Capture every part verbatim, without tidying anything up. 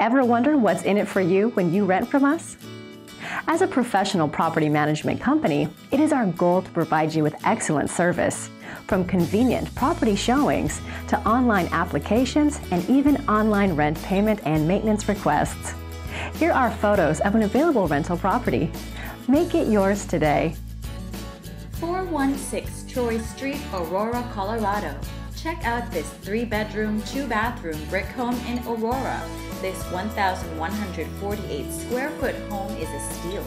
Ever wonder what's in it for you when you rent from us? As a professional property management company, it is our goal to provide you with excellent service, from convenient property showings to online applications and even online rent payment and maintenance requests. Here are photos of an available rental property. Make it yours today. four one six Troy Street, Aurora, Colorado. Check out this three-bedroom, two-bathroom brick home in Aurora. This one thousand one hundred forty-eight square foot home is a steal.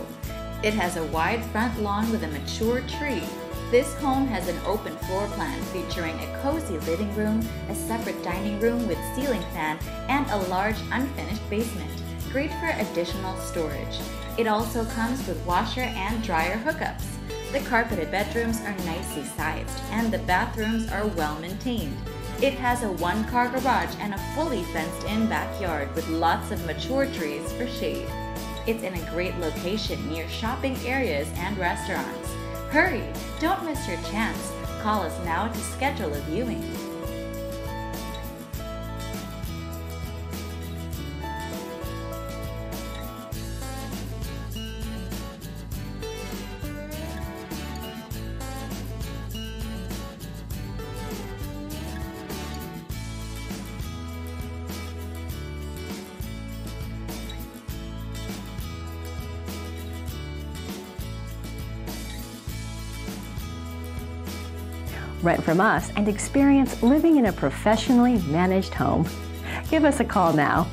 It has a wide front lawn with a mature tree. This home has an open floor plan featuring a cozy living room, a separate dining room with ceiling fan, and a large unfinished basement, great for additional storage. It also comes with washer and dryer hookups. The carpeted bedrooms are nicely sized, and the bathrooms are well maintained. It has a one-car garage and a fully fenced-in backyard with lots of mature trees for shade. It's in a great location near shopping areas and restaurants. Hurry! Don't miss your chance. Call us now to schedule a viewing. Rent from us and experience living in a professionally managed home. Give us a call now.